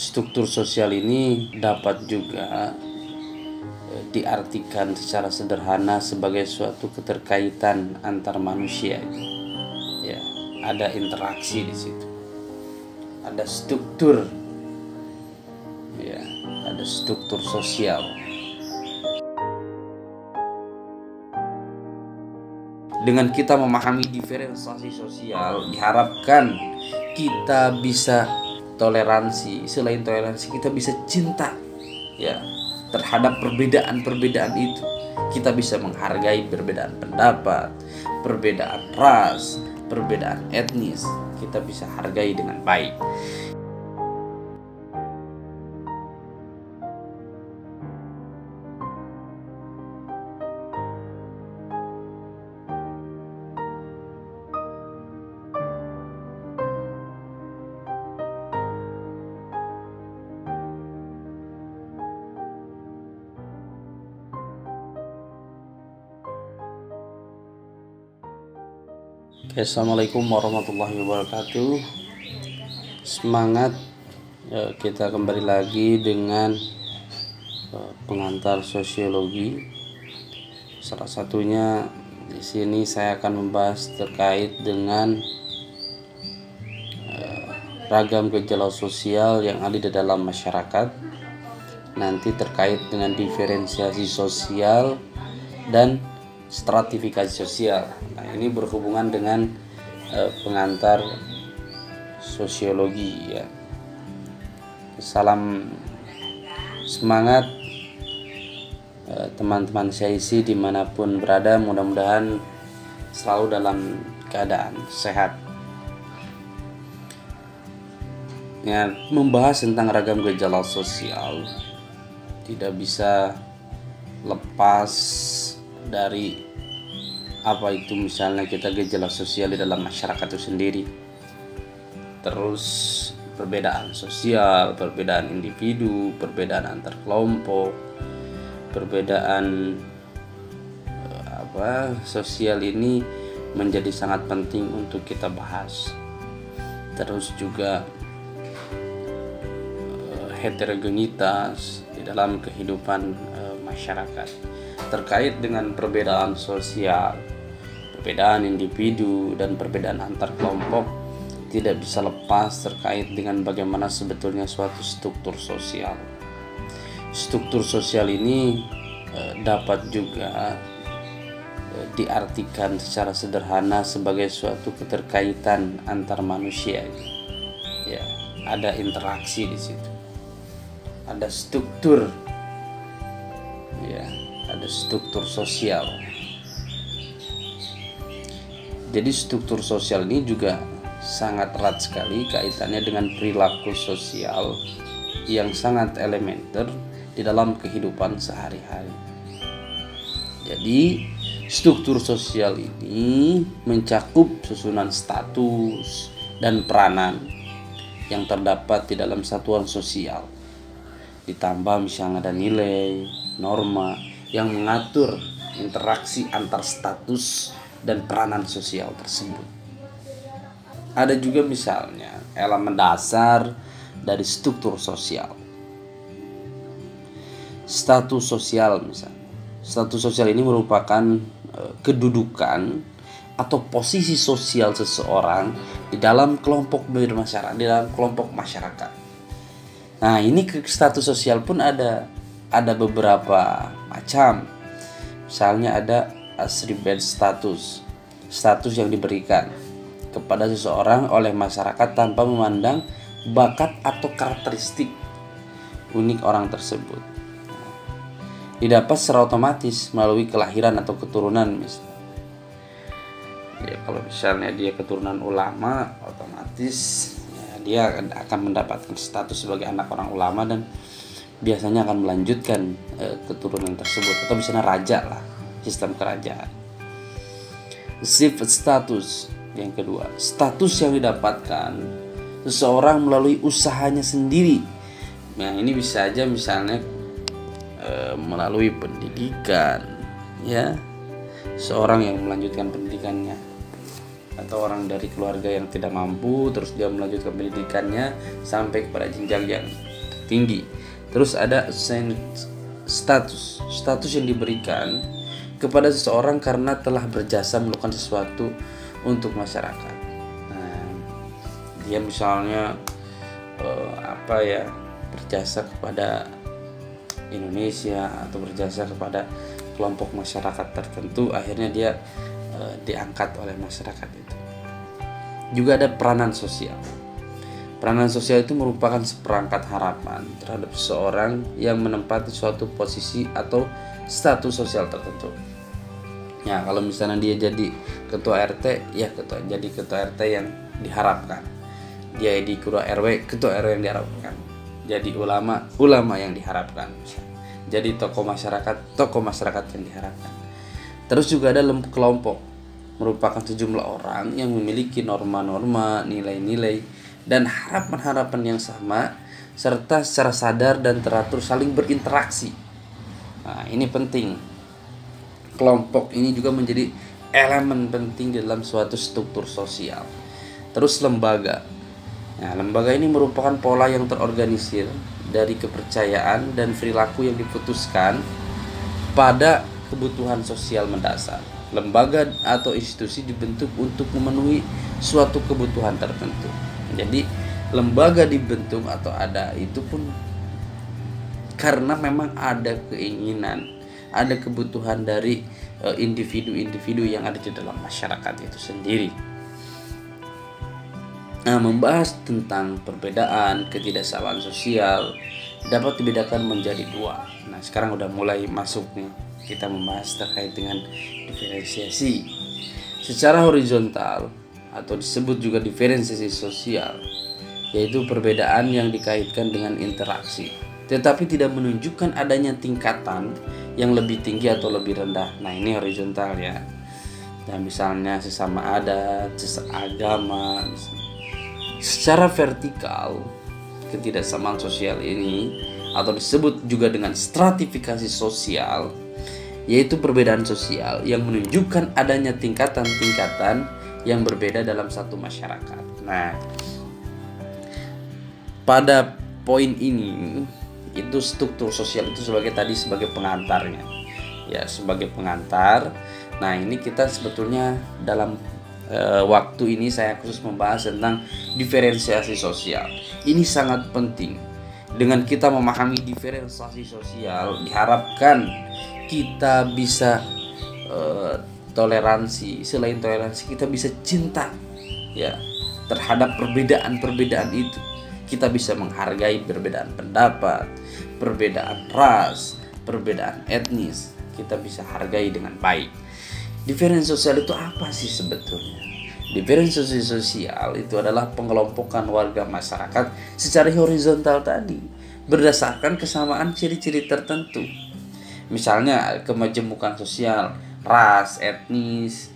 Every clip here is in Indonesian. struktur sosial ini dapat juga diartikan secara sederhana sebagai suatu keterkaitan antar manusia. Ya, ada interaksi di situ, ada struktur, ya, ada struktur sosial. Dengan kita memahami diferensiasi sosial, diharapkan kita bisa toleransi. Selain toleransi, kita bisa cinta, ya, terhadap perbedaan-perbedaan itu. Kita bisa menghargai perbedaan pendapat, perbedaan ras, perbedaan etnis. Kita bisa hargai dengan baik. Assalamualaikum warahmatullahi wabarakatuh. Semangat, kita kembali lagi dengan pengantar sosiologi. Salah satunya di sini saya akan membahas terkait dengan ragam gejala sosial yang ada di dalam masyarakat. Nanti terkait dengan diferensiasi sosial dan stratifikasi sosial. Nah, ini berhubungan dengan pengantar sosiologi, ya. Salam semangat teman-teman seisi dimanapun berada, mudah-mudahan selalu dalam keadaan sehat. Ya, membahas tentang ragam gejala sosial tidak bisa lepas dari apa itu, misalnya kita gejala sosial di dalam masyarakat itu sendiri, terus perbedaan sosial, perbedaan individu, perbedaan antar kelompok, perbedaan sosial ini menjadi sangat penting untuk kita bahas. Terus juga heterogenitas di dalam kehidupan masyarakat. Terkait dengan perbedaan sosial, perbedaan individu, dan perbedaan antar kelompok tidak bisa lepas terkait dengan bagaimana sebetulnya suatu struktur sosial. Struktur sosial ini dapat juga diartikan secara sederhana sebagai suatu keterkaitan antar manusia. Ya, ada interaksi di situ, ada struktur, ya, ada struktur sosial. Jadi struktur sosial ini juga sangat erat sekali kaitannya dengan perilaku sosial yang sangat elementer di dalam kehidupan sehari-hari. Jadi struktur sosial ini mencakup susunan status dan peranan yang terdapat di dalam satuan sosial, ditambah misalnya ada nilai, norma yang mengatur interaksi antar status dan peranan sosial tersebut. Ada juga misalnya elemen dasar dari struktur sosial, status sosial misalnya. Status sosial ini merupakan kedudukan atau posisi sosial seseorang di dalam kelompok bermasyarakat, di dalam kelompok masyarakat. Nah, ini status sosial pun ada beberapa macam. Misalnya ada attribute status, status yang diberikan kepada seseorang oleh masyarakat tanpa memandang bakat atau karakteristik unik orang tersebut. Didapat secara otomatis melalui kelahiran atau keturunan misalnya. Ya, kalau misalnya dia keturunan ulama, otomatis ya, dia akan mendapatkan status sebagai anak orang ulama dan biasanya akan melanjutkan keturunan tersebut, atau misalnya raja lah, sistem kerajaan. Shift status yang kedua, status yang didapatkan seseorang melalui usahanya sendiri. Nah, ini bisa aja misalnya melalui pendidikan, ya, seorang yang melanjutkan pendidikannya, atau orang dari keluarga yang tidak mampu terus dia melanjutkan pendidikannya sampai kepada jenjang yang tinggi. Terus ada status yang diberikan kepada seseorang karena telah berjasa melakukan sesuatu untuk masyarakat. Nah, dia misalnya berjasa kepada Indonesia atau berjasa kepada kelompok masyarakat tertentu, akhirnya dia diangkat oleh masyarakat itu. Juga ada peranan sosial. Peranan sosial itu merupakan seperangkat harapan terhadap seseorang yang menempati suatu posisi atau status sosial tertentu. Ya, kalau misalnya dia jadi ketua RT, ya jadi ketua RT yang diharapkan. Dia jadi ketua RW yang diharapkan. Jadi ulama yang diharapkan. Jadi tokoh masyarakat yang diharapkan. Terus juga ada kelompok, merupakan sejumlah orang yang memiliki norma-norma, nilai-nilai, dan harapan-harapan yang sama, serta secara sadar dan teratur saling berinteraksi. Nah, ini penting. Kelompok ini juga menjadi elemen penting dalam suatu struktur sosial. Terus lembaga. Nah, lembaga ini merupakan pola yang terorganisir dari kepercayaan dan perilaku yang diputuskan pada kebutuhan sosial mendasar. Lembaga atau institusi dibentuk untuk memenuhi suatu kebutuhan tertentu. Jadi lembaga dibentuk atau ada itu pun karena memang ada keinginan, ada kebutuhan dari individu-individu yang ada di dalam masyarakat itu sendiri. Nah, membahas tentang perbedaan, ketidaksamaan sosial dapat dibedakan menjadi dua. Nah, sekarang udah mulai masuknya kita membahas terkait dengan diferensiasi secara horizontal atau disebut juga diferensiasi sosial, yaitu perbedaan yang dikaitkan dengan interaksi tetapi tidak menunjukkan adanya tingkatan yang lebih tinggi atau lebih rendah. Nah, ini horizontal ya. Dan misalnya sesama adat, sesama agama. Secara vertikal, ketidaksamaan sosial ini atau disebut juga dengan stratifikasi sosial, yaitu perbedaan sosial yang menunjukkan adanya tingkatan-tingkatan yang berbeda dalam satu masyarakat. Nah, pada poin ini itu struktur sosial itu sebagai pengantarnya. Ya, sebagai pengantar. Nah, ini kita sebetulnya dalam waktu ini saya khusus membahas tentang diferensiasi sosial. Ini sangat penting. Dengan kita memahami diferensiasi sosial, diharapkan kita bisa toleransi. Selain toleransi, kita bisa cinta ya terhadap perbedaan-perbedaan itu. Kita bisa menghargai perbedaan pendapat, perbedaan ras, perbedaan etnis. Kita bisa hargai dengan baik. Diferensiasi sosial itu apa sih sebetulnya? Diferensiasi sosial itu adalah pengelompokan warga masyarakat secara horizontal tadi berdasarkan kesamaan ciri-ciri tertentu. Misalnya kemajemukan sosial, ras, etnis,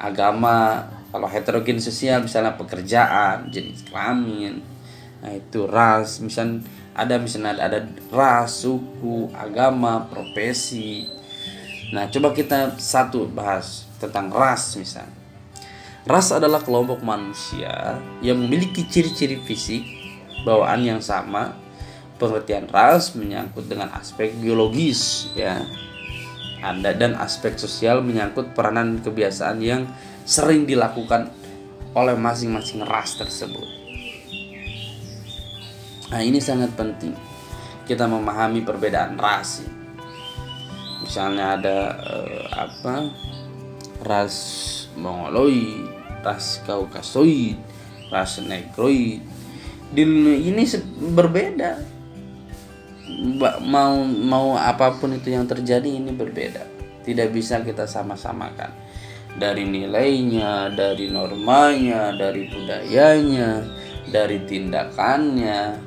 agama. Kalau heterogen sosial misalnya pekerjaan, jenis kelamin, nah itu ras. Misalnya ada ras, suku, agama, profesi. Nah, coba kita bahas tentang ras misalnya. Ras adalah kelompok manusia yang memiliki ciri-ciri fisik, bawaan yang sama. Pengertian ras menyangkut dengan aspek biologis ya. Dan aspek sosial menyangkut peranan kebiasaan yang sering dilakukan oleh masing-masing ras tersebut. Nah, ini sangat penting kita memahami perbedaan ras. Misalnya ada ras Mongoloid, ras Kaukasoid, ras Negroid. Di dunia ini berbeda. Mau apapun itu yang terjadi, ini berbeda. Tidak bisa kita sama-samakan. Dari nilainya, dari normanya, dari budayanya, dari tindakannya.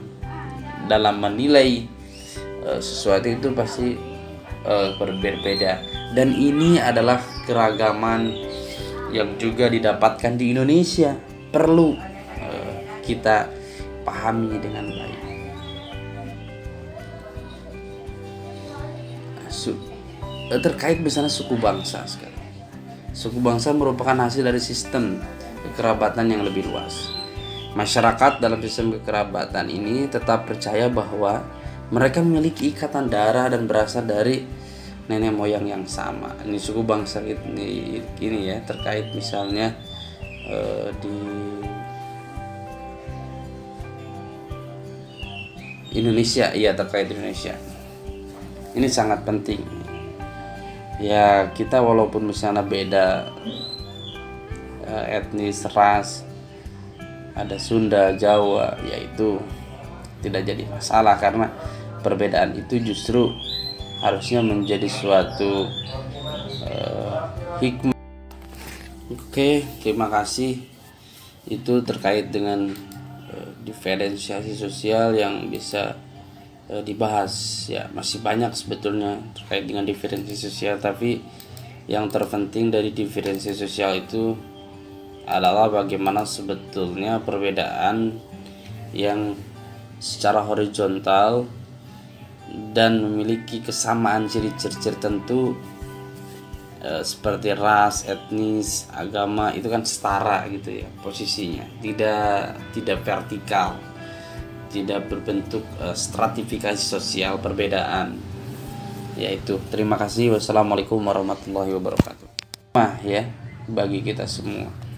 Dalam menilai sesuatu itu pasti berbeda. Dan ini adalah keragaman yang juga didapatkan di Indonesia. Perlu kita pahami dengan baik. Terkait misalnya suku bangsa sekarang. Suku bangsa merupakan hasil dari sistem kekerabatan yang lebih luas. Masyarakat dalam sistem kekerabatan ini tetap percaya bahwa mereka memiliki ikatan darah dan berasal dari nenek moyang yang sama. Ini suku bangsa ini ya, terkait misalnya di Indonesia, iya terkait Indonesia. Ini sangat penting. Ya, kita walaupun misalnya beda etnis, ras, ada Sunda, Jawa, yaitu tidak jadi masalah karena perbedaan itu justru harusnya menjadi suatu hikmah. Oke, terima kasih. Itu terkait dengan diferensiasi sosial yang bisa dibahas. Ya, masih banyak sebetulnya terkait dengan diferensiasi sosial, tapi yang terpenting dari diferensiasi sosial itu adalah bagaimana sebetulnya perbedaan yang secara horizontal dan memiliki kesamaan ciri-ciri tertentu seperti ras, etnis, agama itu kan setara gitu ya posisinya, tidak vertikal, tidak berbentuk stratifikasi sosial perbedaan. Yaitu terima kasih, wassalamualaikum warahmatullahi wabarakatuh. Ya, bagi kita semua.